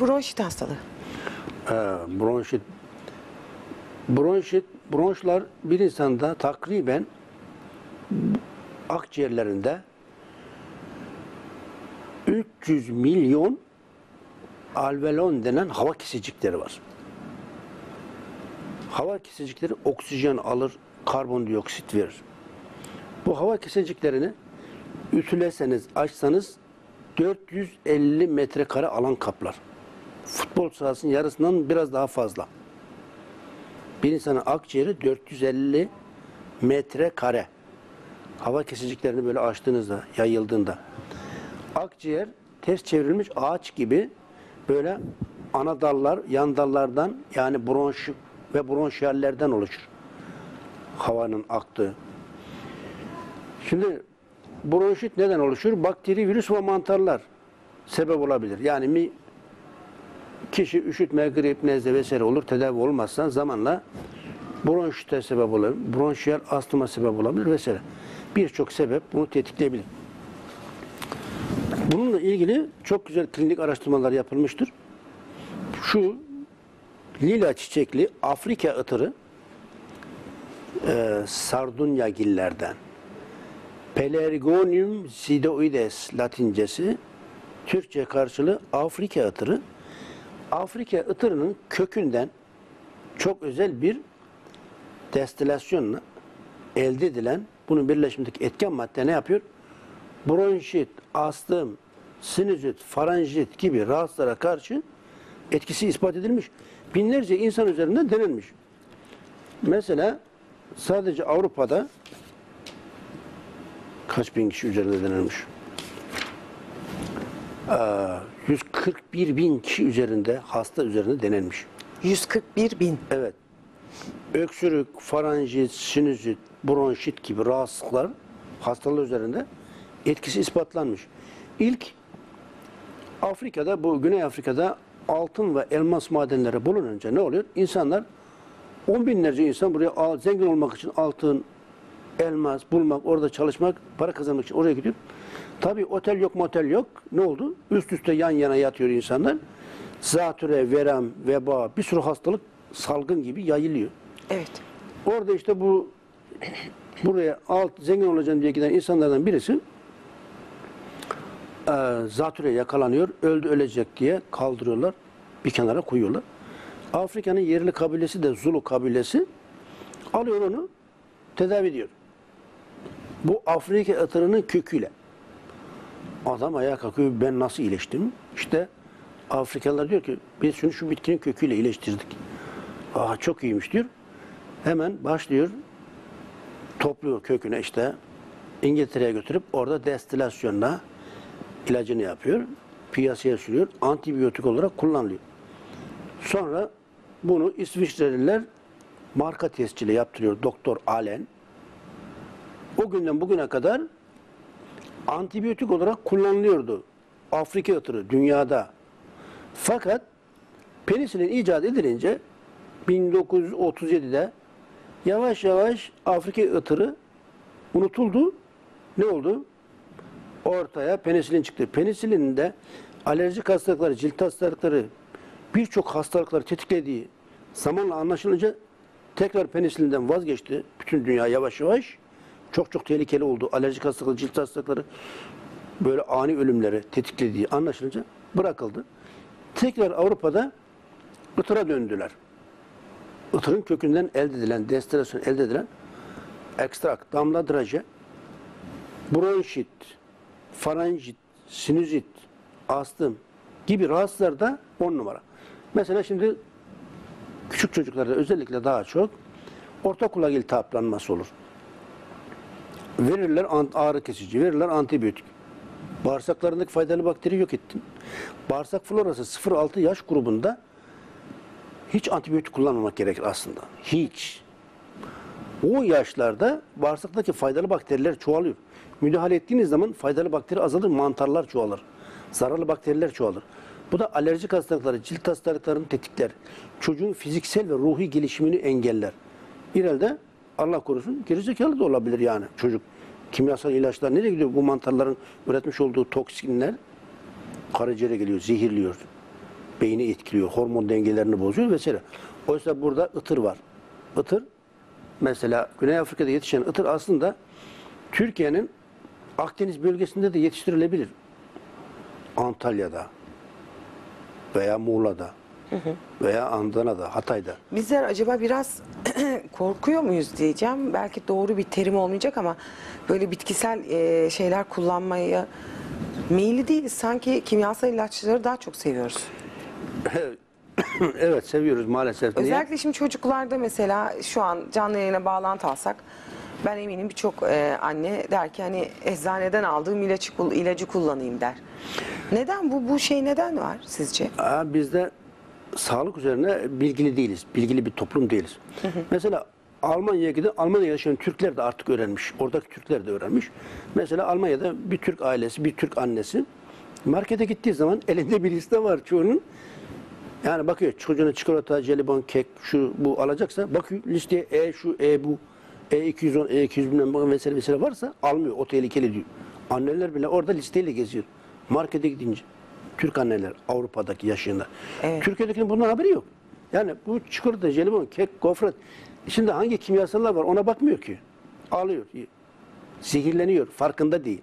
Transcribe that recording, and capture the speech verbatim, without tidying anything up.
Bronşit hastalığı. Ee, bronşit. Bronşit, bronşlar bir insanda takriben akciğerlerinde üç yüz milyon alveolon denen hava kesicikleri var. Hava kesicikleri oksijen alır, karbondioksit verir. Bu hava kesiciklerini ütüleseniz, açsanız dört yüz elli metrekare alan kaplar. Futbol sahasının yarısından biraz daha fazla. Bir insanın akciğeri dört yüz elli metrekare. Hava kesiciklerini böyle açtığınızda, yayıldığında. Akciğer ters çevrilmiş ağaç gibi böyle ana dallar, yan dallardan yani bronş ve bronşiyallerden oluşur. Havanın aktığı. Şimdi bronşit neden oluşur? Bakteri, virüs ve mantarlar sebep olabilir. Yani mi kişi üşütme, grip, nezle vesaire olur. Tedavi olmazsa zamanla bronşite sebep olabilir. Bronşiyal astıma sebep olabilir vesaire. Birçok sebep bunu tetikleyebilir. Bununla ilgili çok güzel klinik araştırmalar yapılmıştır. Şu lila çiçekli Afrika ıtırı e, sardunyagillerden. Pelargonium sidoides latincesi, Türkçe karşılığı Afrika ıtırı. Afrika ıtırının kökünden çok özel bir destilasyonla elde edilen, bunun birleşimindeki etken madde ne yapıyor? Bronşit, astım, sinüzit, faranjit gibi rahatsızlara karşı etkisi ispat edilmiş. Binlerce insan üzerinden denenmiş. Mesela sadece Avrupa'da kaç bin kişi üzerinde denenmiş? yüz kırk bir bin kişi üzerinde, hasta üzerinde denenmiş. yüz kırk bir bin? Evet. Öksürük, faranjit, sinüzit, bronşit gibi rahatsızlıklar hastalar üzerinde etkisi ispatlanmış. İlk Afrika'da, bu Güney Afrika'da altın ve elmas madenleri bulununca ne oluyor? İnsanlar, on binlerce insan buraya zengin olmak için altın, elmas bulmak, orada çalışmak, para kazanmak için oraya gidiyor. Tabii otel yok, motel yok. Ne oldu? Üst üste yan yana yatıyor insanlar. Zatüre, verem, veba, bir sürü hastalık salgın gibi yayılıyor. Evet. Orada işte bu buraya alt zengin olacağım diye giden insanlardan birisi e, zatüre yakalanıyor. Öldü ölecek diye kaldırıyorlar. Bir kenara koyuyorlar. Afrika'nın yerli kabilesi de Zulu kabilesi. Alıyor onu. Tedavi ediyor. Bu Afrika ıtırının köküyle. Adam ayağa kalkıyor. Ben nasıl iyileştim? İşte Afrikalılar diyor ki biz şunu şu bitkinin köküyle iyileştirdik. Aa çok iyiymiş diyor. Hemen başlıyor. Topluyor köküne işte. İngiltere'ye götürüp orada destilasyonla ilacını yapıyor. Piyasaya sürüyor. Antibiyotik olarak kullanılıyor. Sonra bunu İsviçreliler marka tescili yaptırıyor Doktor Allen. O günden bugüne kadar antibiyotik olarak kullanılıyordu Afrika ıtırı dünyada. Fakat penisilin icat edilince bin dokuz yüz otuz yedi'de yavaş yavaş Afrika ıtırı unutuldu. Ne oldu? Ortaya penisilin çıktı. Penisilin de alerjik hastalıkları, cilt hastalıkları, birçok hastalıkları tetiklediği zamanla anlaşılınca tekrar penisilinden vazgeçti. Bütün dünya yavaş yavaş. Çok çok tehlikeli oldu. Alerjik hastalıkları, cilt hastalıkları, böyle ani ölümleri tetiklediği anlaşılınca bırakıldı. Tekrar Avrupa'da ıtıra döndüler. Itırın kökünden elde edilen, destilasyon elde edilen ekstrakt, damladraje, bronşit, faranjit, sinüzit, astım gibi rahatsızlar da on numara. Mesela şimdi küçük çocuklarda özellikle daha çok orta kulak iltihaplanması olur. Verirler ağrı kesici, verirler antibiyotik. Bağırsaklarındaki faydalı bakteri yok ettin. Bağırsak florası sıfır altı yaş grubunda hiç antibiyotik kullanmamak gerekir aslında. Hiç. O yaşlarda bağırsaktaki faydalı bakteriler çoğalıyor. Müdahale ettiğiniz zaman faydalı bakteri azalır, mantarlar çoğalır. Zararlı bakteriler çoğalır. Bu da alerjik hastalıkları, cilt hastalıklarını tetikler. Çocuğun fiziksel ve ruhi gelişimini engeller. İleride Allah korusun gerizekalı da olabilir yani çocuk. Kimyasal ilaçlar nereye gidiyor? Bu mantarların üretmiş olduğu toksinler karaciğere geliyor, zehirliyor. beyni etkiliyor, hormon dengelerini bozuyor vesaire. Oysa burada ıtır var. Itır, mesela Güney Afrika'da yetişen ıtır aslında Türkiye'nin Akdeniz bölgesinde de yetiştirilebilir. Antalya'da veya Muğla'da, hı hı, veya Andana'da, Hatay'da. Bizler acaba biraz korkuyor muyuz diyeceğim. Belki doğru bir terim olmayacak ama böyle bitkisel e, şeyler kullanmaya meyilli değiliz. Sanki kimyasal ilaçları daha çok seviyoruz. Evet, seviyoruz maalesef. Özellikle niye? Şimdi çocuklarda mesela şu an canlı yayına bağlantı alsak, ben eminim birçok e, anne der ki hani eczaneden aldığım ilacı, ilacı kullanayım der. Neden bu bu şey neden var sizce? Aa, bizde sağlık üzerine bilgili değiliz. Bilgili bir toplum değiliz. Hı hı. Mesela Almanya'ya giden, Almanya'da yaşayan Türkler de artık öğrenmiş. Oradaki Türkler de öğrenmiş. Mesela Almanya'da bir Türk ailesi, bir Türk annesi markete gittiği zaman elinde bir liste var çoğunun. Yani bakıyor çocuğuna çikolata, jelibon, kek, şu bu alacaksa bakıyor listeye e şu, e bu, E iki yüz on, E iki yüz vesaire vesaire varsa almıyor. O tehlikeli diyor. Anneler bile orada listeyle geziyor. Markete gidince. Türk anneler Avrupa'daki yaşında. Evet. Türkiye'dekinin bundan haberi yok. Yani bu çikolata, jelibon, kek, gofret. Şimdi hangi kimyasallar var ona bakmıyor ki. Ağlıyor. Zehirleniyor. Farkında değil.